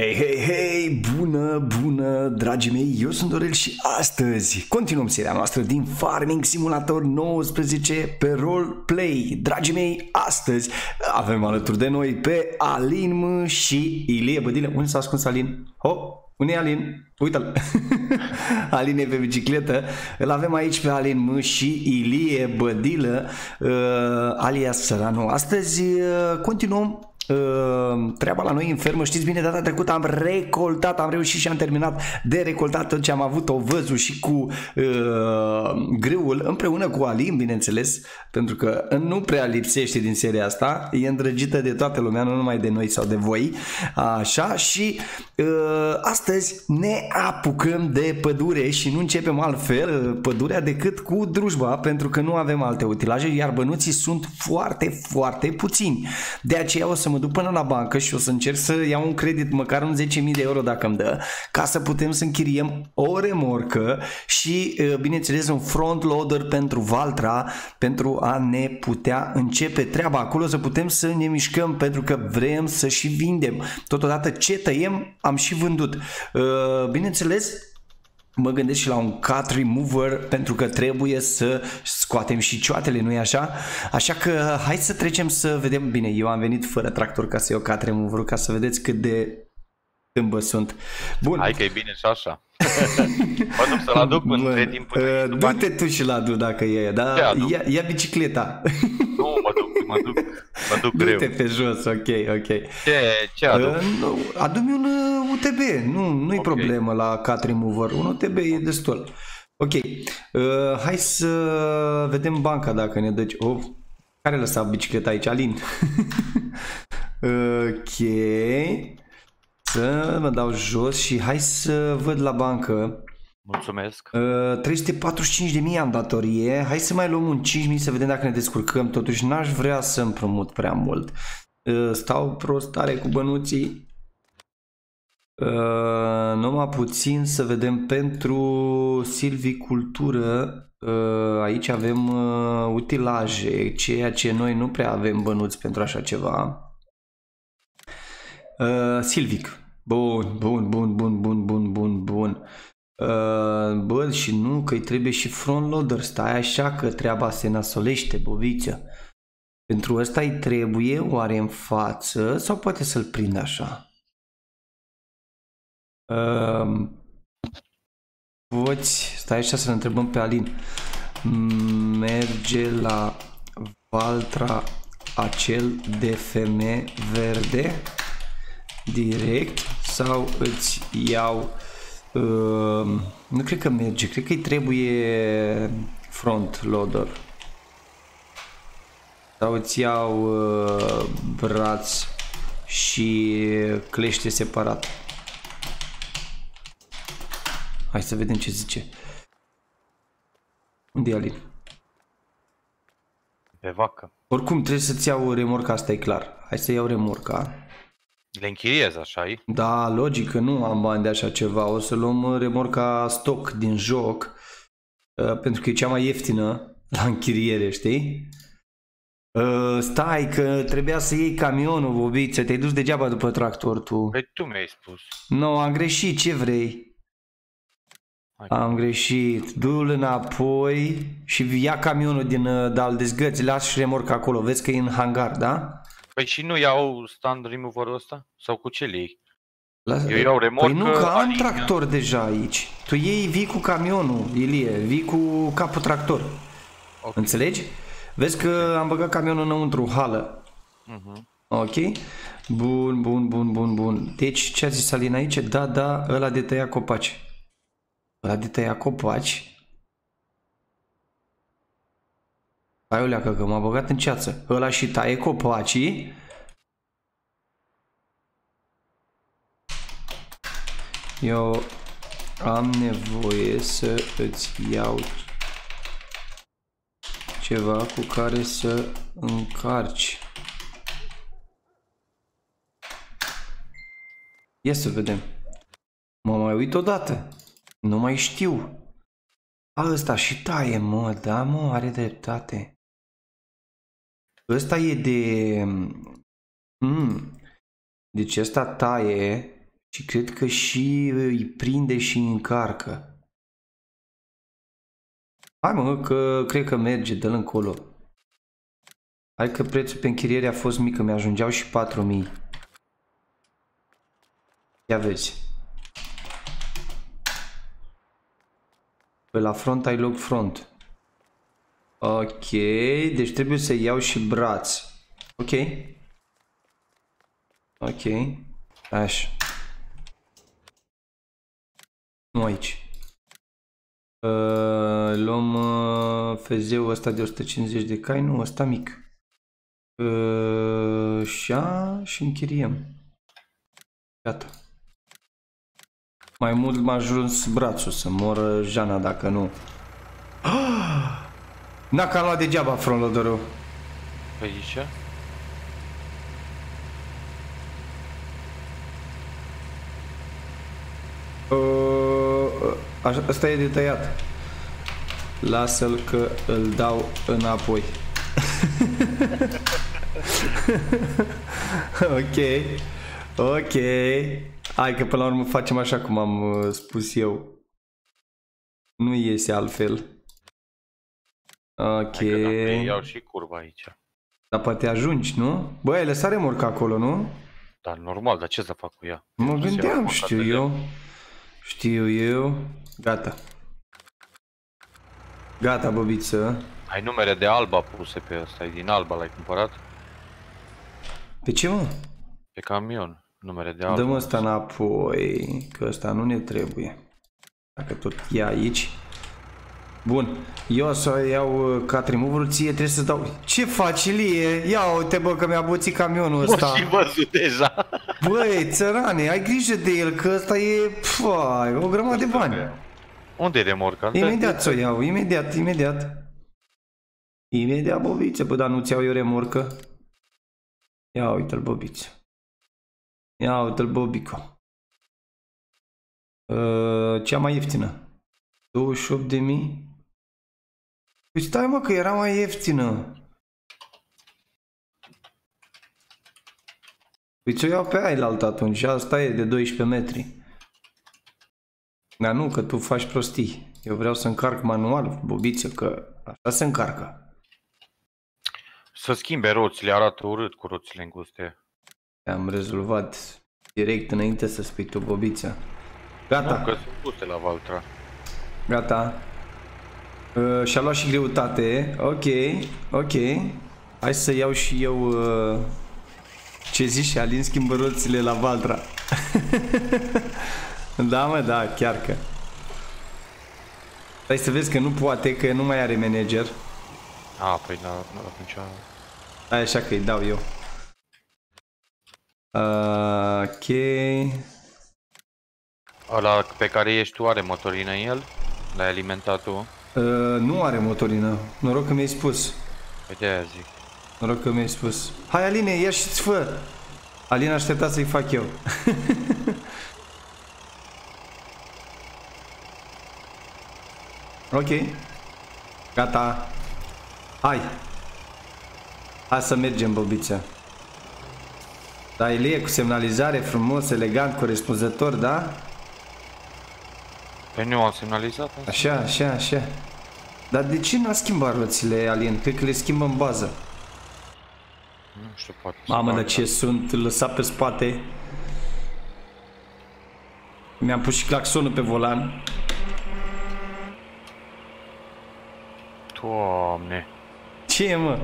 Hei, hei, hei! Bună, dragii mei! Eu sunt Dorel și astăzi continuăm seria noastră din Farming Simulator 19 pe Roleplay. Dragii mei, astăzi avem alături de noi pe Alin M și Ilie Bădilă. Unde s-a ascuns Alin? Hop! Unde e Alin? Uite-l! Alin e pe bicicletă. Îl avem aici pe Alin M și Ilie Bădilă, alias Săranu. Astăzi continuăm treaba la noi în fermă. Știți bine, data trecută am recoltat, am reușit și am terminat de recoltat tot ce am avut ovăzul și cu grâul, împreună cu Alin, bineînțeles, pentru că nu prea lipsește din seria asta, e îndrăgită de toată lumea, nu numai de noi sau de voi, așa. Și astăzi ne apucăm de pădure și nu începem altfel pădurea decât cu drujba, pentru că nu avem alte utilaje, iar bănuții sunt foarte puțini, de aceea o să mă duc până la bancă și o să încerc să iau un credit, măcar un 10.000 de euro dacă îmi dă, ca să putem să închiriem o remorcă și, bineînțeles, un front loader pentru Valtra, pentru a ne putea începe treaba acolo, să putem să ne mișcăm, pentru că vrem să și vindem. Totodată ce tăiem am și vândut. Bineînțeles, mă gândesc și la un cut remover, pentru că trebuie să scoatem și cioatele, nu-i așa? Așa că hai să trecem să vedem. Bine, eu am venit fără tractor ca să iau cut remover, ca să vedeți cât de tâmbă sunt. Bun. Hai că e bine și așa. Mă duc să-l aduc între timpul. Du-te tu și-l aduc dacă e, dar ia bicicleta. Nu, mă duc greu. Du-te pe jos, ok. Ce aduc? Adu-mi un UTB, nu-i problemă la cut remover, un UTB e destul. Ok, hai să vedem banca dacă ne dă. Oh, care lăsa bicicleta aici? Alin. Ok, să mă dau jos și hai să văd la bancă. Mulțumesc. 345.000 am datorie. Hai să mai luăm un 5.000 să vedem dacă ne descurcăm. Totuși n-aș vrea să împrumut prea mult. Stau prost tare cu bănuții. Numai puțin să vedem pentru silvicultură. Aici avem utilaje, ceea ce noi nu prea avem bănuți pentru așa ceva. Silvic. Bun. Bă, și nu, că îi trebuie și front loader. Stai așa că treaba se nasolește, boviță. Pentru ăsta îi trebuie oare în față sau poate să-l prind așa? Poți, stai așa să-l întrebăm pe Alin. Merge la Valtra acel de femeie verde direct sau îți iau? Nu cred că merge, cred că îi trebuie front loader. Sau îți iau braț și clește separat. Hai să vedem ce zice. Unde e Alin? Pe vacă. Oricum trebuie să-ți iau remorca, asta e clar. Hai să iau remorca. Le închiriez, așa-i? Da, logic că nu am bani de așa ceva. O să luăm remorca stock din joc, pentru că e cea mai ieftină la închiriere, știi? Stai că trebuia să iei camionul, bobiță, te-ai dus degeaba după tractor tu. Păi tu mi-ai spus. Nu, am greșit, ce vrei? Am greșit, du-l înapoi și ia camionul din dal dezgăți, las remorca acolo, vezi că e în hangar, da? Păi și nu iau stand remover-ul ăsta? Sau cu ce iei? Eu iau remorcă. Păi nu, că am tractor deja aici. Tu iei, vii cu camionul, Ilie, vii cu capul tractor. Okay. Înțelegi? Vezi că am băgat camionul înăuntru, hală. Ok? Bun. Deci ce a zis Alin aici? Da, ăla de tăia copaci. Ăla de tăia copaci? Aiuleacă că m-a băgat în ceață. Ăla și taie copacii. Eu am nevoie să îți iau ceva cu care să încarci. Ia să vedem. Mă mai uit odată. Nu mai știu. A, ăsta și taie, mă. Da, mă, are dreptate. Ăsta e de... Deci ăsta taie Și cred că și îi prinde și îi încarcă. Hai mă, că cred că merge, dă-l încolo. Hai că prețul pe închiriere a fost mic, mi-ajungeau și 4.000. Ia vezi. Pe la front ai loc front. Ok, deci trebuie să iau și braț. Ok. Ok. Așa. Nu aici. Luăm fezeul ăsta de 150 de cai, nu, ăsta mic. Așa și închiriem. Gata. Mai mult m-a ajuns brațul să moră Jana dacă nu. N-a că am luat degeaba frontloaderul. Păi ce? Asta e de tăiat. Lasă-l că îl dau înapoi. Ok. Ok. Hai că până la urmă facem așa cum am spus eu. Nu iese altfel. Ok. Iau și curba aici. Dar poate ajungi, nu? Băi, lăsa remorca acolo, nu? Dar normal, dar ce să fac cu ea? Mă gândeam, știu eu. Știu eu. Gata. Gata, băbiță. Ai numere de Alba puse pe ăsta, e din Alba, l-ai cumpărat? Pe ce, mă? Pe camion, numere de Alba. Dăm ăsta înapoi, că ăsta nu ne trebuie. Dacă tot e aici. Bun, eu o să iau cat remover-ul, ție trebuie să dau... Ce faci, Ilie? Ia uite, bă, că mi-a buțit camionul ăsta. Bă, și văzut deja. Băi, țărane, ai grijă de el, că ăsta e... Pfai, o grămadă de bani. Unde e remorca? Imediat să o iau, imediat, imediat. Imediat, băbiță, bă, dar nu-ți iau eu remorcă. Ia uite-l, băbiță. Ia uite-l, băbico. Cea mai ieftină. 28.000? Păi stai mă că era mai ieftină. Păi ți-o iau pe ailaltă atunci, asta e de 12 metri. Dar nu, că tu faci prostii. Eu vreau să încarc manual, bobiță, că asta se încarcă. Să schimbe roțile, arată urât cu roțile înguste. Am rezolvat direct înainte să spui tu, bobiță. Gata. Nu, că sunt puse la Valtra. Gata. Și-a luat și greutate. Ok, ok. Hai să iau și eu... ce zici, Alin schimbă roțile la Valtra. Da mă, da, chiar că. Hai să vezi că nu poate, că nu mai are manager. A, păi da, atunci... Hai așa că îi dau eu. Ok. Ăla pe care ești tu are motorină în el? L-ai alimentat tu? Nu are motorină. Noroc că mi-ai spus. Uite aia zic. Noroc că mi-ai spus. Hai Aline, ia și-ți fă! Aline aștepta să-i fac eu. Ok. Gata. Hai. Hai să mergem, băbița. Da, Ilie, cu semnalizare frumos, elegant, corespunzător, da? Păi nu am semnalizat. Așa, așa, așa. Dar de ce n-a schimbat roțile, Alien? Cred că le schimbă în bază. Nu știu, poate. Mamă, dar ce sunt lăsat pe spate. Mi-am pus și claxonul pe volan. Doamne. Ce, mă?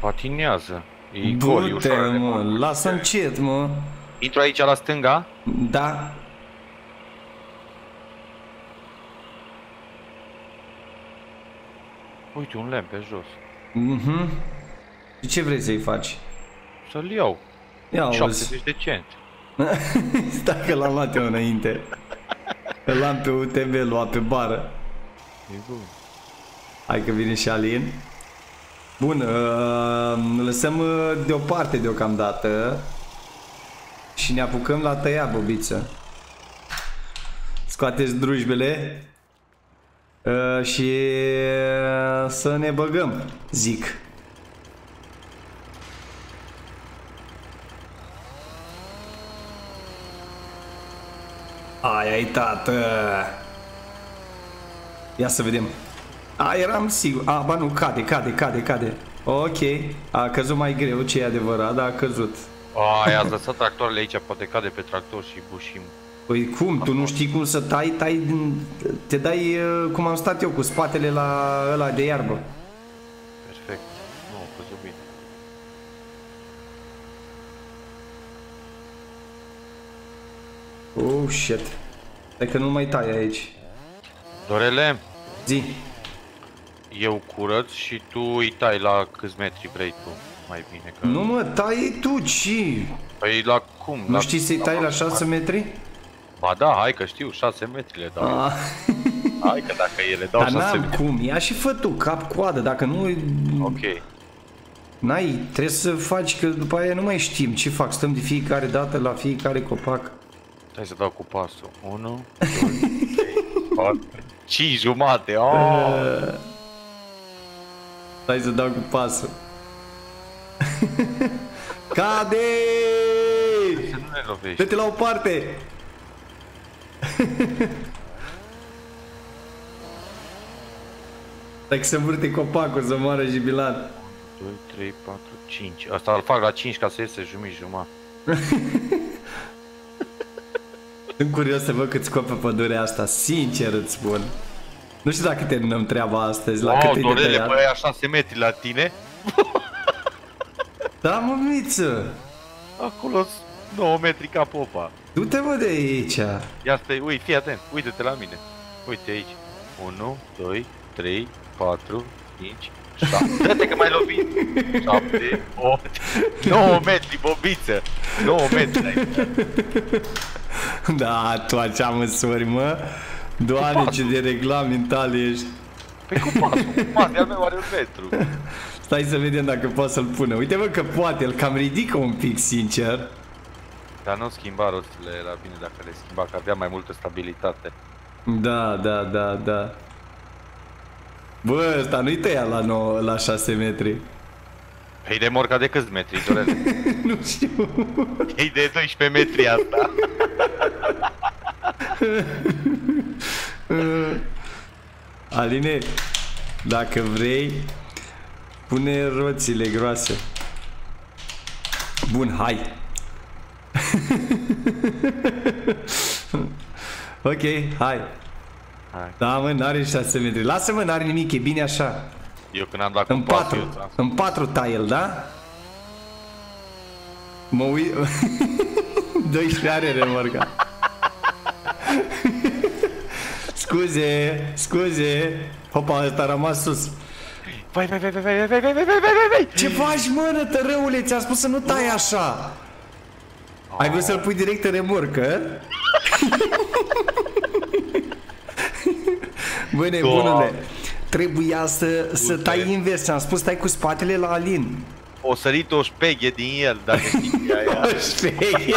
Patinează. Du-te, mă, lasă încet, mă. Intru aici la stânga? Da. Uite, un lemn pe jos. Mhm. Și ce vrei să-i faci? Să-l iau. Ia 70 de cenți. Stai că l-am luat eu înainte. Îl am pe UTB, luat pe bară. E bun. Hai că vine și Alin. Bun, lăsăm deoparte deocamdată și ne apucăm la tăiat, bobiță. Scoateți drujbele și să ne băgăm, zic. Ai, tată! Ia să vedem. A, eram sigur. A, ba nu, cade. Ok, a căzut mai greu, ce e adevărat, dar a căzut. Ai, ați lăsat tractoarele aici, poate cade pe tractor și bușim. Păi cum, tu nu știi cum să tai, te dai cum am stat eu, cu spatele la ăla de iarbă. Perfect, nu, a căzut bine. Oh, shit. Stai că nu mai tai aici. Dorele? Zi. Eu curăț și tu îi tai la câți metri vrei tu, mai bine că... Nu mă, tai tu, ci... Păi la cum? Nu la... știi să-i tai la 6 metri? Ba da, hai că știu, 6 metrile, dar... Ah. Hai că dacă ele dau 6 metri... Dar n-am cum, ia și fă tu, cap-coadă, dacă nu... Ok. N-ai, trebuie să faci, că după aia nu mai știm ce fac, stăm de fiecare dată la fiecare copac. Hai să dau cu pasul, 1, 2, 3, 4, 5 jumate, oh! Hai să dau cu pasul. Cade! Dă-te la o parte! Dacă se învârte copacul, să moară jubilat. 1, 2, 3, 4, 5. Asta îl fac la 5 ca să iese jumătate. Sunt curios să văd cât scopă pădurea asta, sincer îți spun. Nu știu dacă terminăm treaba astăzi, la câte e de tăiat. Păi aia 6 metri la tine. Da, mămiță. Acolo 9 metri ca popa. Du-te, mă, de aici. Ia stai, uite, fii atent, uite-te la mine. Uite aici. 1, 2, 3, 4, 5, 6. Dă-te că m-ai lovit. 7, 8, 9 metri, bobiță. 9 metri ai putea. Da, tu acea măsori, mă. Doamne, ce de reglamental ești. Păi cu pasul, de-al meu are un metru. Stai să vedem dacă poate să-l pună. Uite, bă, că poate, îl cam ridică un pic, sincer. Dar nu schimba roțile, era bine dacă le schimba, că avea mai multă stabilitate. Da, da, da, da. Bă, ăsta nu-i tăia la, 9, la 6 metri. Păi de morca de câți metri, Dorele? Nu știu. E de 12 metri asta. Aline, dacă vrei, pune roțile groase. Bun, hai. Ok, hai. Da, mă, n-are 6 metri. Lasă, mă, n-are nimic, e bine așa. Eu când am dat cu pasul, în 4 tai el, da? Mă uit. 12 are remorca. Scuze. Hopa, ăsta a rămas sus. Vai. Ce faci, mă, tărâule? Ți-am spus să nu tai așa. Ai vrut să-l pui direct în remorcă? Băi, nebunule, trebuia să tai invers. Ți-am spus, stai cu spatele la Alin. O sărit o șpeghe din el, dacă știi aia. O șpeghe.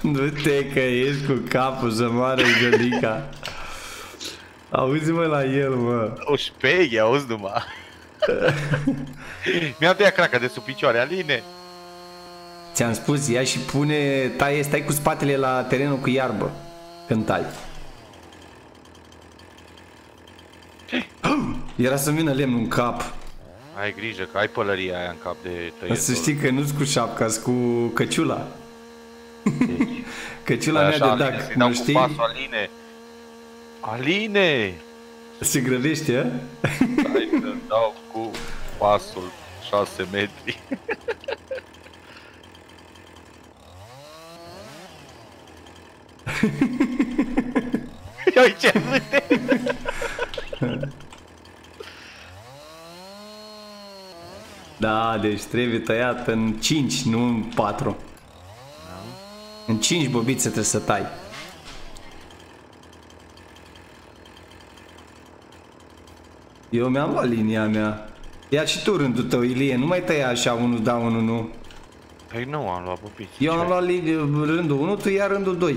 Du-te că ești cu capul, să moară Jolica. Auzi-mă la el, mă. O șpeghe, auzi numai. Mi-am tăiat craca de sub picioare, Aline. Ți-am spus, ia și pune, taie, stai cu spatele la terenul cu iarbă când tai. Era să-mi vină lemnul în cap. Ai grijă că ai pălăria aia în cap de tăietor. Să știi că nu-s cu șapca, cu căciula. Deci, căciula mea de dac, nu știi? Pasul, Aline. Aline! Se grăbește, a? Hai să dau cu pasul 6 metri. Ia uite, uite! Da, deci trebuie tăiat în 5, nu în 4. În 5 bobițe trebuie să tai. Eu mi-am luat linia mea. Ia și tu rândul tău, Ilie, nu mai tăia așa, unul da, unul nu. Păi nu am luat bobițe. Eu am luat rândul 1, tu ia rândul 2.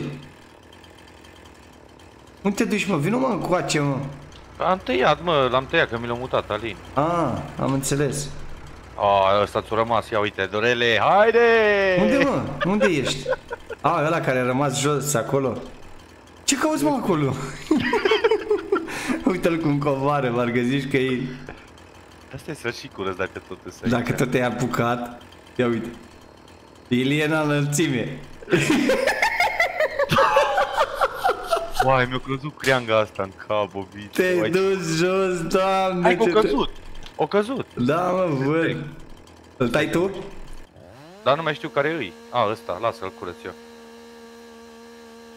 Nu te duci, mă, vino, mă, încoace, mă. Am tăiat, mă, l-am tăiat, că mi l-am mutat, Alin. Ah, am înțeles. A, ăsta ți-a rămas, ia uite, Dorele, haide! Unde, mă? Unde ești? A, ăla care a rămas jos acolo. Ce cauți, mă, acolo? Uite-l cum coboară, parcă zici că e... Asta e sfârșit curăț dacă tot e. Dacă tot te-ai apucat. Ia uite. Ilie în înălțime. Uai, mi-a căzut creanga asta în cap, obici. Te-ai dus jos, doamne. Hai că o căzut. O căzut. Da, mă, văd. Îl tai tu? Dar nu mai știu care îi. A, ăsta, lasă-l, curăț eu.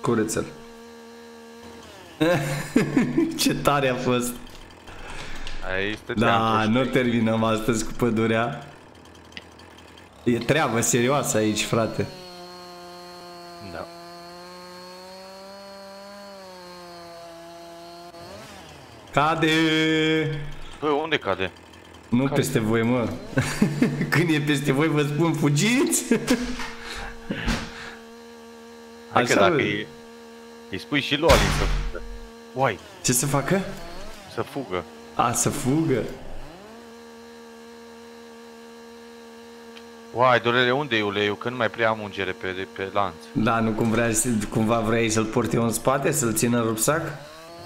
Curăță-l. Ce tare a fost. Da, nu terminăm astăzi cu pădurea. E treabă serioasă aici, frate. Da. Cade! Bă, unde cade? Nu cade peste voi, mă. Când e peste voi, vă spun, fugiți! Hai așa că dacă îi spui și lui Alin să fugă. Uai! Ce să facă? Să fugă. A, să fugă? Uai, dorele, unde e uleiul? Că nu mai prea am ungere pe lanț. Da, nu cumva vrei să-l porti eu în spate, să-l țină în rucsac?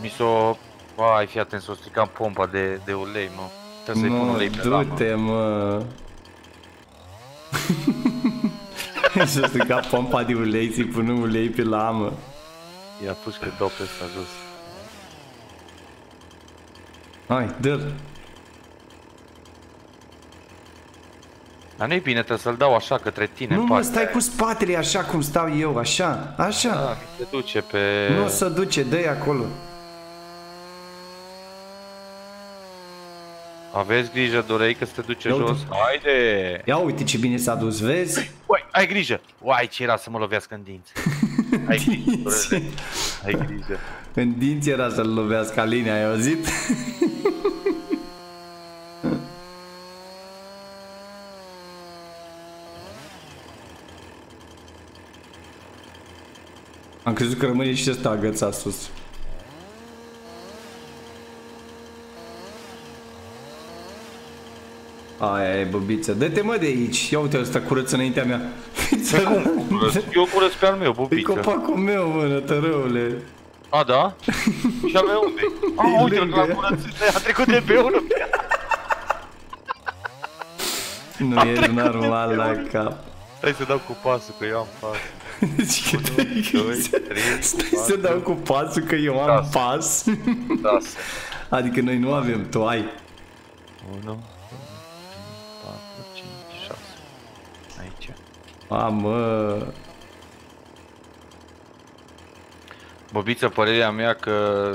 Mi s-o... Uai, fii atent, s-o stricam pompa de ulei, mă. Trebuie să-i pun ulei pe lamă. Du-te, mă! S-o stricat pompa de ulei, ți-i pun ulei pe lamă. I-a pus că dau pe ăsta jos. Hai, dă-l! Dar nu-i bine, trebuie să-l dau așa către tine. Nu, mă, stai cu spatele așa cum stau eu, așa, așa. Da, se duce pe... Nu se duce, dă-i acolo. Aveți grijă, Dorei, că se duce jos. Haide! Ia uite ce bine s-a dus, vezi? Uai, ai grijă! Uai, ce era să mă lovească în dinți. Ai grijă, Dorei. Ai grijă. În dinți era să-l lovească Alin, ai auzit? Am crezut că rămâne și ăsta agățat sus. Aia e, băbiță. Dă-te, mă, de aici. Ia uite, ăsta curăță înaintea mea. Cum curăț? Eu curăț pe al meu, băbiță. E copacul meu, mă, nătărăule. A, da? Și al meu unde? A, uite-l, că l-am curățit. A trecut de pe unul. Nu e normal la cap. Stai să dau cu pasul, că eu am pas. Deci că stai să dau cu pasul, că eu am pas. Adică noi nu avem, tu ai. 1, 2, 3, 4, 5, 6. Aici. Mamă. Băbiță, părerea mea că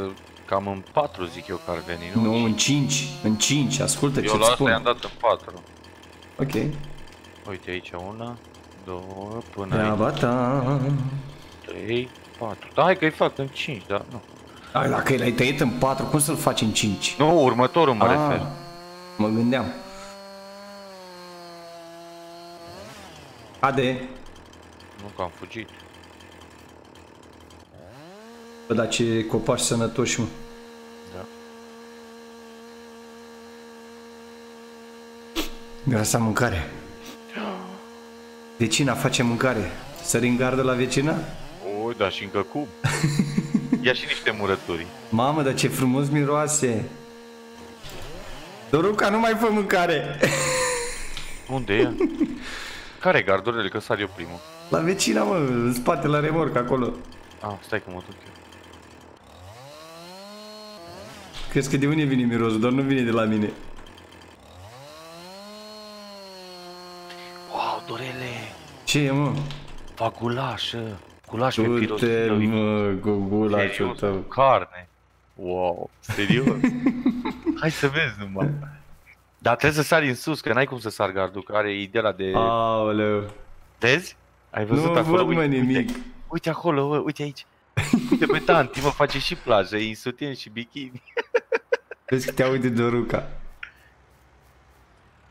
cam în 4 zic eu că ar veni, nu? Nu, în 5, în 5, ascultă ce-ți spun. Eu la asta i-am dat în 4. Ok. Uite aici 1, 2, până aici. 3, 4. Da, hai că-i fac în 5, dar nu. Hai, dacă l-ai tăiat în 4, cum să-l faci în 5? Nu, următorul mă refer. Mă gândeam. Cade. Nu, că am fugit. Bă, dar ce copaci sănătoși, mă. Da. Asta mâncare. Vecina face mâncare. Sări în gardă la vecina? O, da, și încă cum. Ia și niște murături. Mamă, dar ce frumos miroase. Doruca, nu mai fă mâncare. Unde e? Care gardurele, că sar eu primul? La vecina, mă, în spate, la remorc, acolo. Ah, stai că mă duc eu. Crezi că de unde vine mirosul, doar nu vine de la mine. Ce e, mă? Fac gulaș, gulaș pe piros. Du-te, mă, cu gulașul tău. Cu carne. Wow, serios? Hai să vezi numai. Dar trebuie să sari în sus, că n-ai cum să sar gardul, că are ideea de... Aoleu. Vezi? Ai văzut acolo? Nu văd, mă, nimic. Uite acolo, uite aici. Uite pe tanti, mă, face și plajă, e în sutien și bikini. Vezi că te aude Doruca.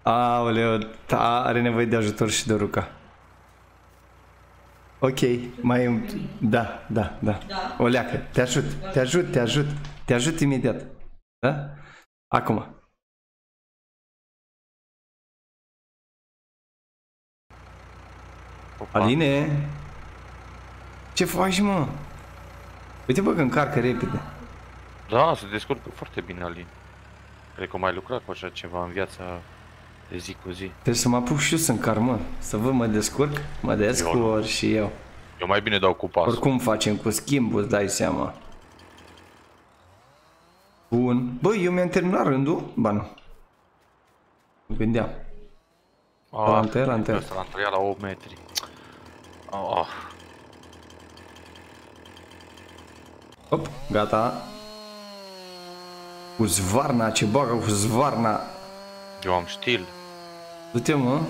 Aoleu, are nevoie de ajutor și Doruca. Ok, mai e... Da, da, da. O leacă, te ajut, te ajut, te ajut. Te ajut imediat. Da? Acum. Opa. Aline! Ce faci, mă? Uite, bă, că încarcă repede. Da, se descurcă foarte bine, Alin. Cred că mai lucrat cu așa ceva în viața de zi cu zi. Trebuie să mă apuc și eu să încar, mă. Să văd, mă descurc, mă descurc și eu. Eu mai bine dau cu pasul. Oricum facem cu schimbul, îți dai seama. Bun. Bă, eu mi-am terminat rândul? Ba nu. Îmi gândeam. L-am tăiat, l-am tăiat. L-am tăiat la 8 metri. Hop, gata. Cu zvarna, ce bagă cu zvarna. Eu am stil. Du-te, mă.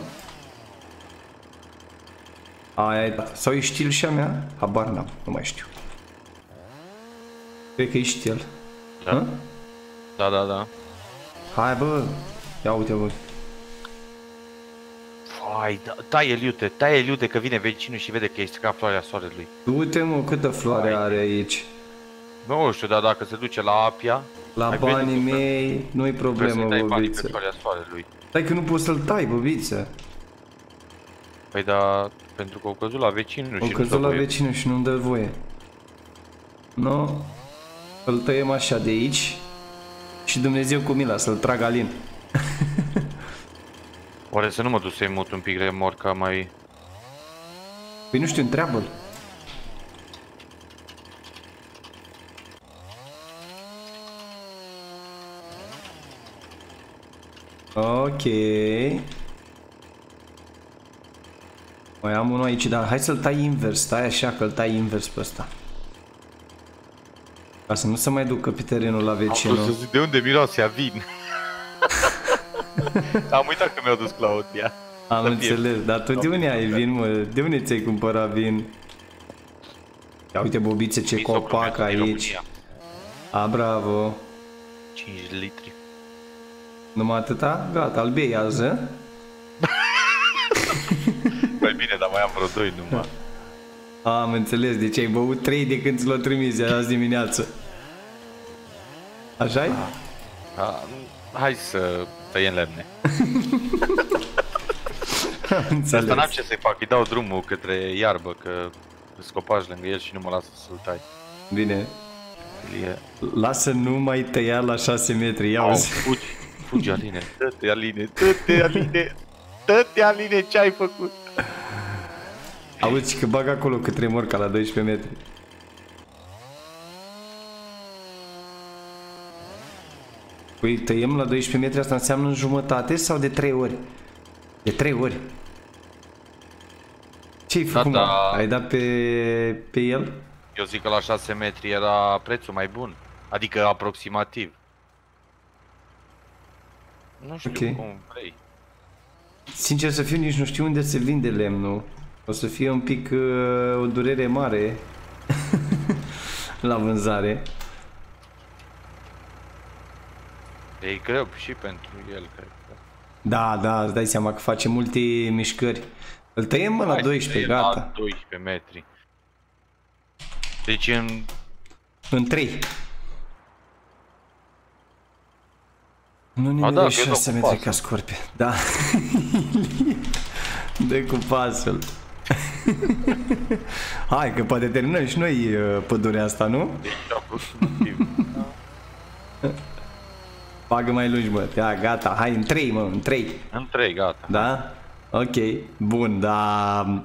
Aia, sau e stil și-a mea? Habar n-am, nu mai știu. Cred că e stil. Da. Ha? Da, da, da. Hai, bă. Ia uite, bă. Vai, taie liute, taie liute că vine vecinul și vede că e stricat floarea soarelui. Du-te, mă, câtă floare are aici. Nu știu, dar dacă se duce la Apia. La banii mei, nu-i problemă, băbiță. Stai că nu poți să-l tai, băbiță. Păi da, pentru că au căzut la vecinul și nu-mi dă voie. Au căzut la vecinul și nu-mi dă voie. Nu? Îl tăiem așa de aici. Și Dumnezeu cu mila să-l trag Alin. Oare să nu mă duc să-i mut un pic remorca mai... Păi nu știu, întreabă-l. Ok. Mai am unul aici, dar hai să-l tai invers, stai așa că-l tai invers pe ăsta. Ca să nu se mai ducă pe terenul la vecinul. De unde miroase a vin? Am uitat că mi-a dus Claudia. Am înțeles, dar tu de unde ai vin, mă? De unde ți-ai cumpărat vin? Ia uite, bobițe, ce copac aici. A, bravo. 5 litri. Numai atâta? Gata, îl bei azi. Păi bine, dar mai am vreo 2 numai. Am înțeles, deci ai băut 3 de când ți l-o trimizi azi dimineață. Așa-i? Hai să tăiem lemne. De asta n-am ce să-i fac, îi dau drumul către iarbă, că îți copaci lângă el și nu mă lasă să-l tai. Bine. Lasă nu mai tăia la 6 metri, iauzi. Fugi, Aline, dă-te, Aline, dă-te, Aline, dă-te, Aline, ce ai făcut? Auzi că bag acolo cât remorca la 12 metri. Păi tăiem la 12 metri, asta înseamnă în jumătate sau de 3 ori? De 3 ori. Ce-ai făcut? Ai dat pe el? Eu zic că la 6 metri era prețul mai bun, adică aproximativ. Nu știu cum vrei. Sincer să fiu, nici nu știu unde se vinde lemnul. O să fie un pic o durere mare la vânzare. E greu și pentru el, cred. Da, da, îți dai seama că face multe mișcări. Îl tăiem la 12, gata. La 12 metri. Deci în 3. Nu ne dă 6 metri ca scorpion. Da. Dă cu pasul. Hai că poate terminăm și noi pădurea asta, nu? Bagă mai lungi, mă. Da, gata. Hai, în 3, mă, în 3. În 3, gata. Da? Ok. Bun, dar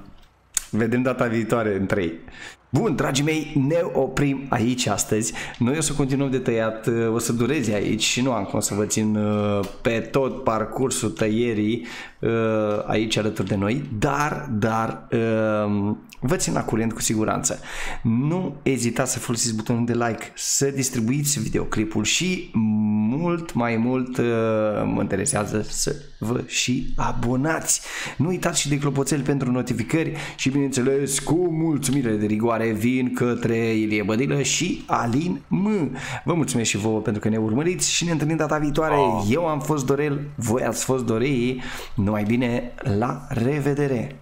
vedem data viitoare în 3. Bun, dragii mei, ne oprim aici astăzi. Noi o să continuăm de tăiat, o să dureze aici și nu am cum să vă țin pe tot parcursul tăierii aici alături de noi, dar vă țin la curent cu siguranță. Nu ezitați să folosiți butonul de like, să distribuiți videoclipul și mult mai mult mă interesează să vă și abonați. Nu uitați și de clopoțel pentru notificări și bineînțeles cu mulțumire de rigoare vin către Ilie Bădilă și Alin M. Vă mulțumesc și vouă pentru că ne urmăriți și ne întâlnim data viitoare. Eu am fost Dorel, voi ați fost Dorei. Numai bine, la revedere!